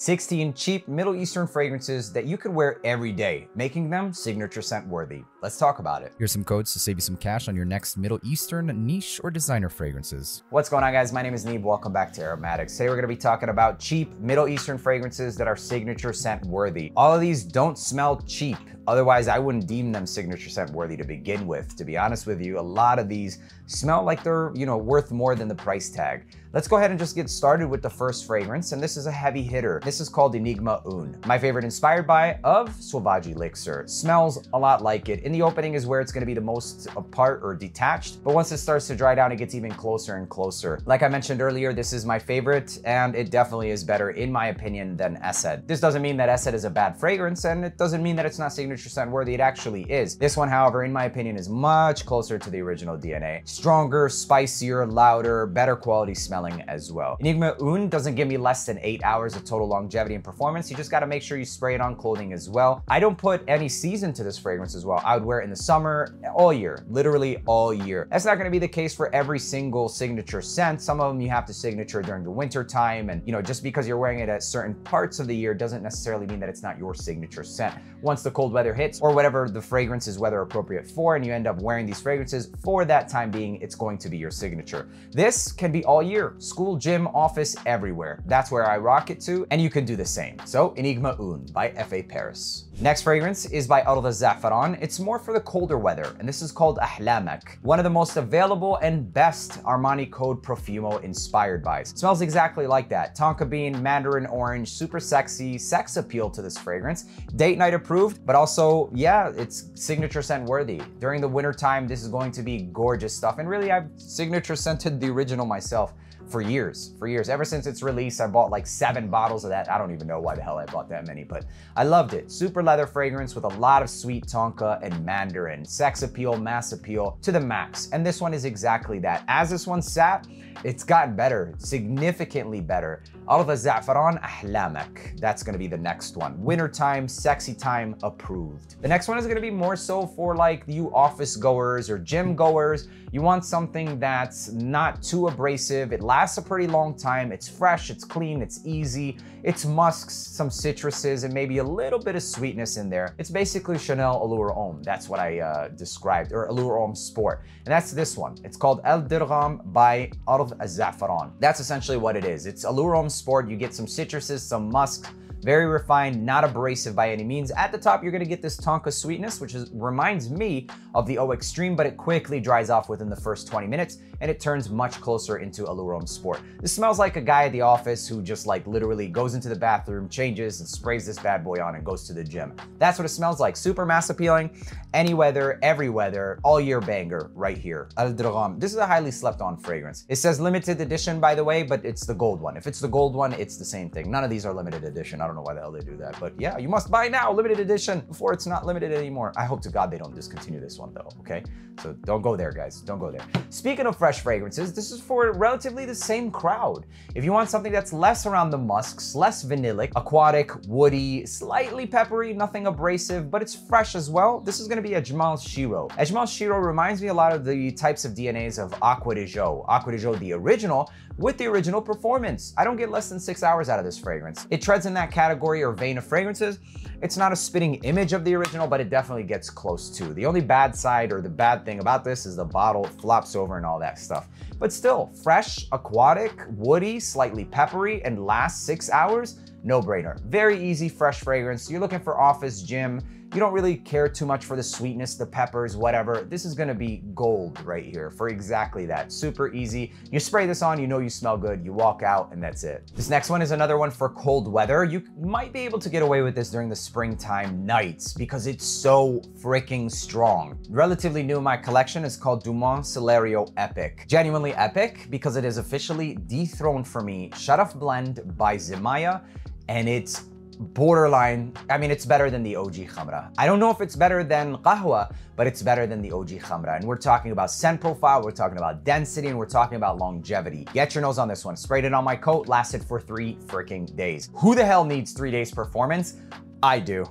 16 cheap Middle Eastern fragrances that you could wear every day, making them signature scent worthy. Let's talk about it. Here's some codes to save you some cash on your next Middle Eastern, niche, or designer fragrances. What's going on, guys? My name is Neib. Welcome back to Aromatics. Today we're going to be talking about cheap Middle Eastern fragrances that are signature scent worthy. All of these don't smell cheap. Otherwise, I wouldn't deem them signature scent worthy to begin with. To be honest with you, a lot of these smell like they're, worth more than the price tag. Let's go ahead and just get started with the first fragrance, and this is a heavy hitter. This is called Enigma Une. My favorite inspired by of Sauvage Elixir. Smells a lot like it. In the opening is where it's gonna be the most apart or detached, but once it starts to dry down, it gets even closer and closer. Like I mentioned earlier, this is my favorite, and it definitely is better, in my opinion, than Esed. This doesn't mean that Esed is a bad fragrance, and it doesn't mean that it's not signature scent worthy. It actually is. This one, however, in my opinion, is much closer to the original DNA. Stronger, spicier, louder, better quality smelling as well. Enigma Une doesn't give me less than 8 hours of total longevity and performance. You just got to make sure you spray it on clothing as well. I don't put any season to this fragrance as well. I would wear it in the summer, all year, literally all year. That's not going to be the case for every single signature scent. Some of them you have to signature during the winter time, and just because you're wearing it at certain parts of the year doesn't necessarily mean that it's not your signature scent. Once the cold weather hits, or whatever the fragrance is weather appropriate for, and you end up wearing these fragrances for that time being, it's going to be your signature. This can be all year, school, gym, office, everywhere. That's where I rock it to, and you can do the same. So Enigma Une by F.A. Paris. Next fragrance is by Ard Al Zaafaran. It's more for the colder weather, and this is called Ahlamak. One of the most available and best Armani Code Profumo inspired bys. Smells exactly like that. Tonka bean, mandarin orange, super sexy, sex appeal to this fragrance. Date night approved, but also, yeah, it's signature scent worthy. During the winter time, this is going to be gorgeous stuff. And really, I've signature scented the original myself for years. Ever since its release, I bought like 7 bottles of that. I don't even know why the hell I bought that many, but I loved it. Super leather fragrance with a lot of sweet tonka and mandarin. Sex appeal, mass appeal to the max. And this one is exactly that. As this one sat, it's gotten better, significantly better. Ard Al Zaafaran Ahlamak. That's gonna be the next one. Winter time, sexy time, approved. The next one is gonna be more so for like you office goers or gym goers. You want something that's not too abrasive. It lasts a pretty long time. It's fresh, it's clean, it's easy. It's musks, some citruses, and maybe a little bit of sweetness in there. It's basically Chanel Allure Homme. That's what I described, or Allure Homme Sport. And that's this one. It's called Al Dirgham by Ard Al Zaafaran. That's essentially what it is. It's Allure Homme Sport. You get some citruses, some musks, very refined, not abrasive by any means. At the top, you're gonna get this tonka sweetness, which reminds me of the O Extreme, but it quickly dries off within the first 20 minutes, and it turns much closer into Allure Homme Sport. This smells like a guy at the office who just like literally goes into the bathroom, changes, and sprays this bad boy on and goes to the gym. That's what it smells like. Super mass appealing, any weather, every weather, all year banger right here. Al Dirgham. This is a highly slept on fragrance. It says limited edition, by the way, but it's the gold one. If it's the gold one, it's the same thing. None of these are limited edition. I don't know why the hell they do that, but yeah, you must buy now, limited edition, before it's not limited anymore. I hope to God they don't discontinue this one though, okay? So don't go there, guys, don't go there. Speaking of fresh fragrances, this is for relatively the same crowd. If you want something that's less around the musks, less vanillic, aquatic, woody, slightly peppery, nothing abrasive, but it's fresh as well, this is gonna be Ajmal Shiro. Ajmal Shiro reminds me a lot of the types of DNAs of Aqua de Jo. Aqua de Jo, the original, with the original performance. I don't get less than 6 hours out of this fragrance. It treads in that category or vein of fragrances. It's not a spitting image of the original, but it definitely gets close to. The only bad side or the bad thing about this is the bottle flops over and all that stuff. But still, fresh, aquatic, woody, slightly peppery, and lasts 6 hours, no-brainer. Very easy, fresh fragrance. You're looking for office, gym, you don't really care too much for the sweetness, the peppers, whatever. This is gonna be gold right here for exactly that. Super easy. You spray this on, you know you smell good, you walk out, and that's it. This next one is another one for cold weather. You might be able to get away with this during the springtime nights because it's so freaking strong. Relatively new in my collection is called Dumont Celerio Epic. Genuinely epic because it is officially dethroned for me. Sharaf Blend by Zimaya, and it's borderline, I mean, it's better than the OG Khamra. I don't know if it's better than Qahwa, but it's better than the OG Khamra. And we're talking about scent profile, we're talking about density, and we're talking about longevity. Get your nose on this one. Sprayed it on my coat, lasted for 3 freaking days. Who the hell needs 3 days performance? I do.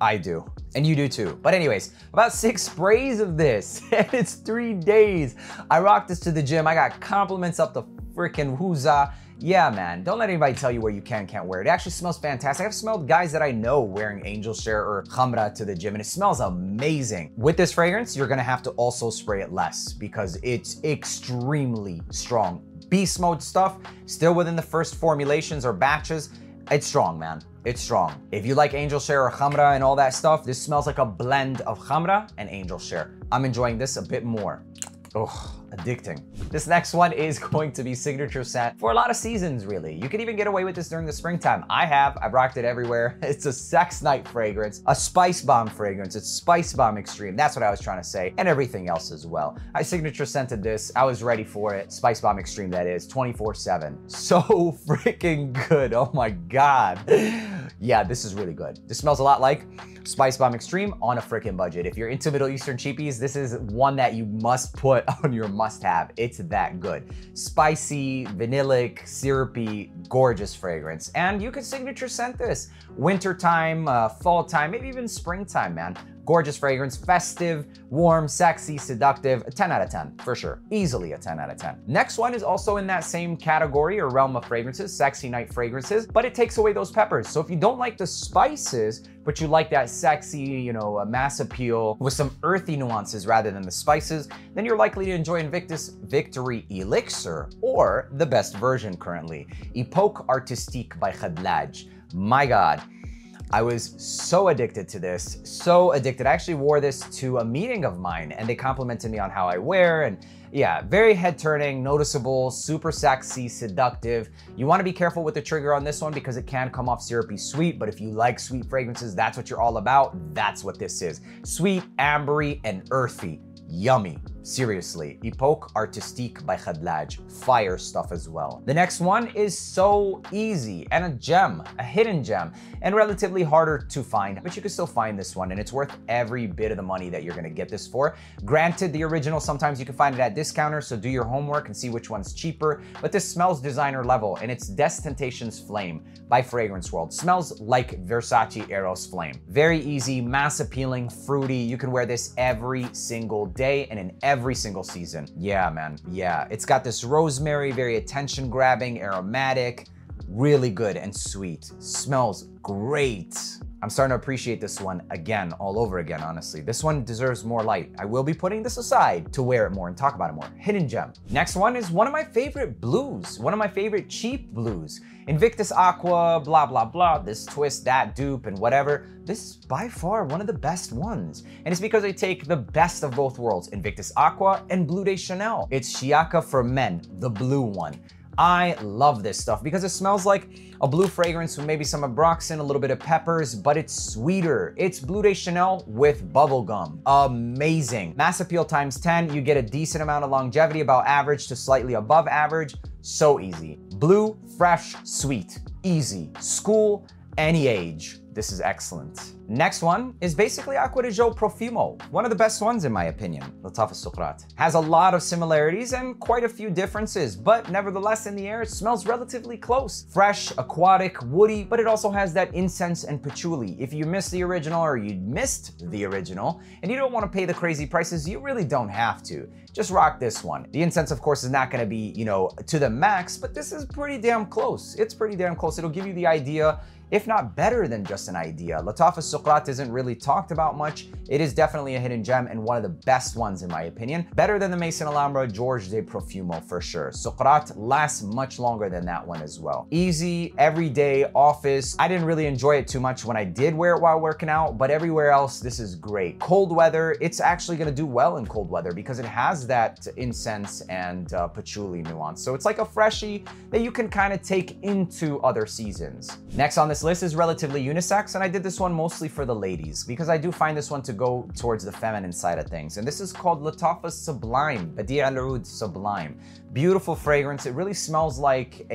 I do. And you do too. But anyways, about 6 sprays of this, and it's 3 days. I rocked this to the gym. I got compliments up the freaking woozah. Yeah, man, don't let anybody tell you where you can and can't wear it. It actually smells fantastic. I've smelled guys that I know wearing angel share or khamra to the gym, and it smells amazing. With this fragrance, you're gonna have to also spray it less because it's extremely strong. Beast mode stuff, still within the first formulations or batches. It's strong, man. It's strong. If you like angel share or khamra and all that stuff, this smells like a blend of khamra and angel share. I'm enjoying this a bit more. Oh, addicting. This next one is going to be signature scent for a lot of seasons, really. You could even get away with this during the springtime. I've rocked it everywhere. It's a sex night fragrance, a spice bomb fragrance. It's spice bomb extreme. That's what I was trying to say. And everything else as well. I signature scented this. I was ready for it. Spice bomb extreme, that is, 24/7. So freaking good. Oh my God. Yeah, this is really good. This smells a lot like Spice Bomb Extreme on a freaking budget. If you're into Middle Eastern cheapies, this is one that you must put on your must-have. It's that good. Spicy, vanillic, syrupy, gorgeous fragrance. And you can signature scent this. Wintertime, fall time, maybe even springtime, man. Gorgeous fragrance, festive, warm, sexy, seductive, a 10 out of 10, for sure. Easily a 10 out of 10. Next one is also in that same category or realm of fragrances, sexy night fragrances, but it takes away those peppers. So if you don't like the spices, but you like that sexy, you know, mass appeal with some earthy nuances rather than the spices, then you're likely to enjoy Invictus Victory Elixir, or the best version currently, Epoque Artistique by Khadlaj. My God. I was so addicted to this, so addicted. I actually wore this to a meeting of mine and they complimented me on how I wear, and yeah, very head turning, noticeable, super sexy, seductive. You wanna be careful with the trigger on this one because it can come off syrupy sweet, but if you like sweet fragrances, that's what you're all about. That's what this is. Sweet, ambery, and earthy. Yummy. Seriously, Epoque Artistique by Khadlaj. Fire stuff as well. The next one is so easy and a gem, a hidden gem, and relatively harder to find, but you can still find this one and it's worth every bit of the money that you're gonna get this for. Granted, the original, sometimes you can find it at discounters, so do your homework and see which one's cheaper, but this smells designer level, and it's Des Tentations Flame by Fragrance World. Smells like Versace Eros Flame. Very easy, mass appealing, fruity. You can wear this every single day and in every single season. Yeah, man, yeah. It's got this rosemary, very attention-grabbing, aromatic, really good and sweet. Smells great. I'm starting to appreciate this one again, all over again, honestly. This one deserves more light. I will be putting this aside to wear it more and talk about it more. Hidden gem. Next one is one of my favorite blues, one of my favorite cheap blues. Invictus Aqua, blah, blah, blah, this twist, that dupe, and whatever. This is by far one of the best ones. And it's because they take the best of both worlds, Invictus Aqua and Bleu de Chanel. It's Shiaka for men, the blue one. I love this stuff because it smells like a blue fragrance with maybe some ambroxan, a little bit of peppers, but it's sweeter. It's Bleu de Chanel with bubblegum. Amazing. Mass appeal times 10. You get a decent amount of longevity, about average to slightly above average. So easy. Blue, fresh, sweet, easy. School, any age. This is excellent. Next one is basically Aqua de Jo Profumo. One of the best ones in my opinion, Lattafa Suqraat. Has a lot of similarities and quite a few differences, but nevertheless in the air, it smells relatively close. Fresh, aquatic, woody, but it also has that incense and patchouli. If you missed the original or you missed the original and you don't want to pay the crazy prices, you really don't have to. Just rock this one. The incense, of course, is not going to be, you know, to the max, but this is pretty damn close. It's pretty damn close. It'll give you the idea, if not better than just an idea. Lattafa Suqraat isn't really talked about much. It is definitely a hidden gem and one of the best ones in my opinion. Better than the Maison Alhambra Georges de Profumo for sure. Suqraat lasts much longer than that one as well. Easy, everyday, office. I didn't really enjoy it too much when I did wear it while working out, but everywhere else, this is great. Cold weather, it's actually gonna do well in cold weather because it has that incense and patchouli nuance. So it's like a freshie that you can kind of take into other seasons. Next on this list is relatively unisex, and I did this one mostly for the ladies because I do find this one to go towards the feminine side of things, and this is called Latafa Sublime, Badee Al Oud Sublime. Beautiful fragrance. It really smells like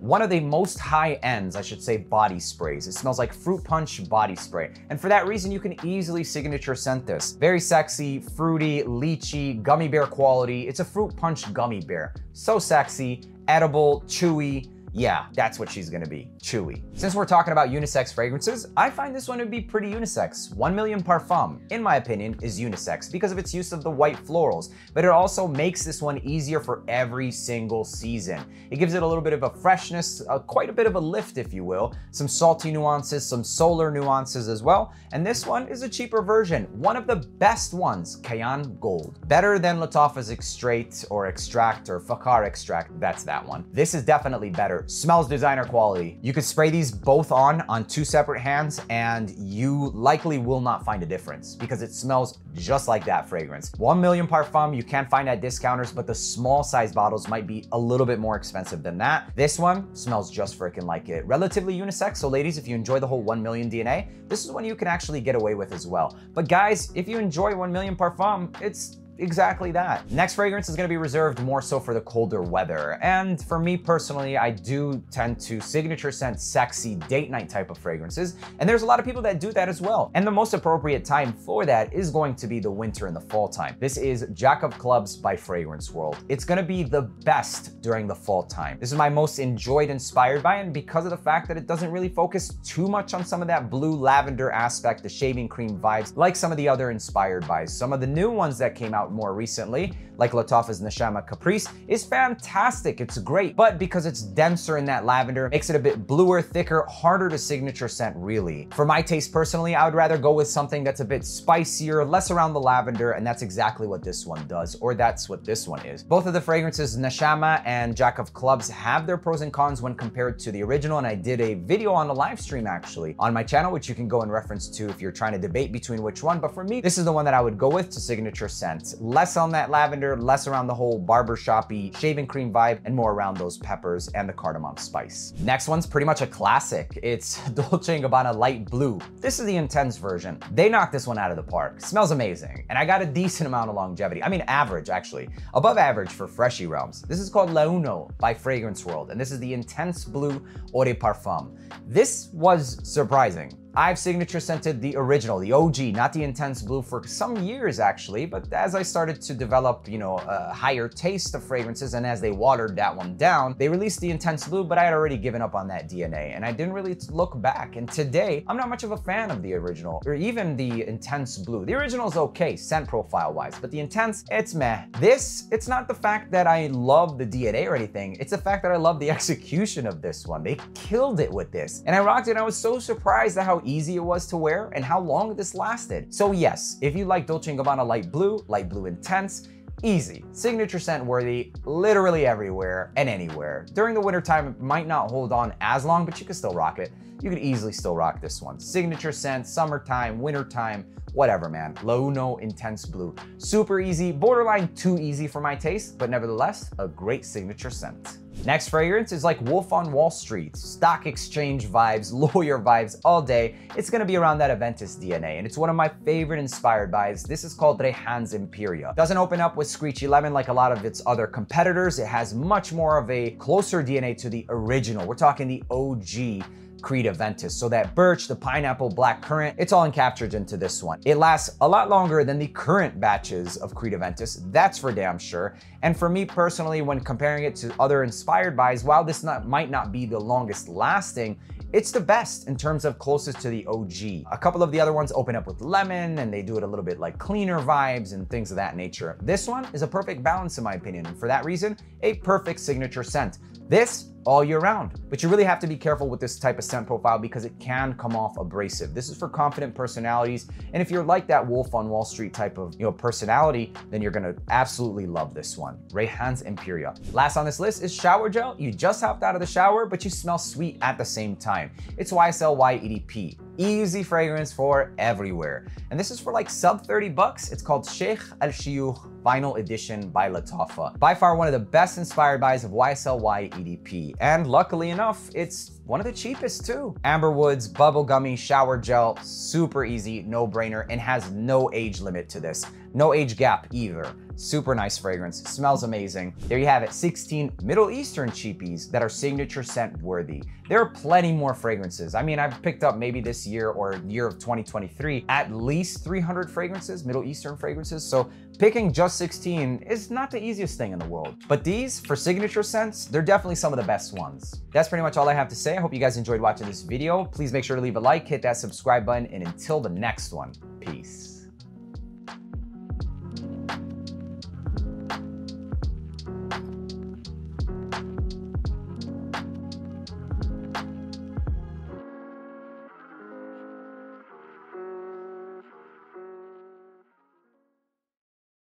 one of the most high ends, I should say, body sprays. It smells like fruit punch body spray, and for that reason you can easily signature scent this. Very sexy, fruity, lychee, gummy bear quality. It's a fruit punch gummy bear. So sexy, edible, chewy, Yeah, that's what she's gonna be, Chewy. Since we're talking about unisex fragrances, I find this one to be pretty unisex. 1 Million Parfum, in my opinion, is unisex because of its use of the white florals, but it also makes this one easier for every single season. It gives it a little bit of a freshness, quite a bit of a lift, if you will, some salty nuances, some solar nuances as well, and this one is a cheaper version. One of the best ones, Kayaan Gold. Better than Lattafa's Extrait or Extract or Fakar Extract, that's that one. This is definitely better. Smells designer quality. You could spray these both on two separate hands and you likely will not find a difference because it smells just like that fragrance. 1 Million Parfum, you can find at discounters, but the small size bottles might be a little bit more expensive than that. This one smells just freaking like it. Relatively unisex, so ladies, if you enjoy the whole 1 Million DNA, this is one you can actually get away with as well. But guys, if you enjoy 1 Million Parfum, it's exactly that. Next fragrance is gonna be reserved more so for the colder weather. And for me personally, I do tend to signature scent, sexy date night type of fragrances. And there's a lot of people that do that as well. And the most appropriate time for that is going to be the winter and the fall time. This is Jack of Clubs by Fragrance World. It's gonna be the best during the fall time. This is my most enjoyed, inspired by, and because of the fact that it doesn't really focus too much on some of that blue lavender aspect, the shaving cream vibes, like some of the other inspired buys. Some of the new ones that came out more recently, like Lattafa's Nashaam Caprice, is fantastic. It's great, but because it's denser in that lavender, makes it a bit bluer, thicker, harder to signature scent, really. For my taste personally, I would rather go with something that's a bit spicier, less around the lavender, and that's exactly what this one does, or that's what this one is. Both of the fragrances, Nashaam and Jack of Clubs, have their pros and cons when compared to the original, and I did a video on a live stream, actually, on my channel, which you can go in reference to if you're trying to debate between which one, but for me, this is the one that I would go with to signature scent. Less on that lavender, less around the whole barbershop-y shaving cream vibe, and more around those peppers and the cardamom spice. Next one's pretty much a classic. It's Dolce & Gabbana Light Blue. This is the Intense version. They knocked this one out of the park. Smells amazing. And I got a decent amount of longevity. I mean, average, actually. Above average for freshie realms. This is called La Uno by Fragrance World, and this is the Intense Blue Eau de Parfum. This was surprising. I've signature scented the original, the OG, not the Intense Blue, for some years actually, but as I started to develop, you know, a higher taste of fragrances, and as they watered that one down, they released the Intense Blue, but I had already given up on that DNA and I didn't really look back. And today, I'm not much of a fan of the original or even the Intense Blue. The original's okay, scent profile wise, but the Intense, it's meh. This, it's not the fact that I love the DNA or anything, it's the fact that I love the execution of this one. They killed it with this. And I rocked it, and I was so surprised at how easy it was to wear and how long this lasted. So yes, if you like Dolce & Gabbana Light Blue Intense, easy, signature scent worthy, literally everywhere and anywhere. During the winter time, it might not hold on as long, but you can still rock it. You could easily still rock this one. Signature scent, summertime, wintertime, whatever, man. La Uno Intense Blue. Super easy, borderline too easy for my taste, but nevertheless, a great signature scent. Next fragrance is like Wolf on Wall Street, stock exchange vibes, lawyer vibes all day. It's gonna be around that Aventus DNA, and it's one of my favorite inspired buys. This is called Rayhaan's Imperia. Doesn't open up with screechy lemon like a lot of its other competitors. It has much more of a closer DNA to the original. We're talking the OG Creed Aventus. So that birch, the pineapple, black currant, it's all encaptured into this one. It lasts a lot longer than the current batches of Creed Aventus, that's for damn sure. And for me personally, when comparing it to other inspired buys, while this might not be the longest lasting, it's the best in terms of closest to the OG. A couple of the other ones open up with lemon and they do it a little bit like cleaner vibes and things of that nature. This one is a perfect balance in my opinion, and for that reason, a perfect signature scent. This, all year round. But you really have to be careful with this type of scent profile because it can come off abrasive. This is for confident personalities. And if you're like that Wolf on Wall Street type of, you know, personality, then you're gonna absolutely love this one. Rayhaan's Imperia. Last on this list is Shower Gel. You just hopped out of the shower, but you smell sweet at the same time. It's YSLY EDP. Easy fragrance for everywhere. And this is for like sub 30 bucks. It's called Sheikh Al Shuyook Final Edition by Latafa. By far one of the best inspired buys of YSLY EDP. And luckily enough, it's one of the cheapest too. Amberwood's Bubblegummy Shower Gel, super easy, no brainer, and has no age limit to this. No age gap either. Super nice fragrance, smells amazing. There you have it, 16 Middle Eastern cheapies that are signature scent worthy. There are plenty more fragrances. I mean, I've picked up maybe this year or year of 2023, at least 300 fragrances, Middle Eastern fragrances. So picking just 16 is not the easiest thing in the world. But these, for signature scents, they're definitely some of the best ones. That's pretty much all I have to say. I hope you guys enjoyed watching this video. Please make sure to leave a like, hit that subscribe button, and until the next one, peace.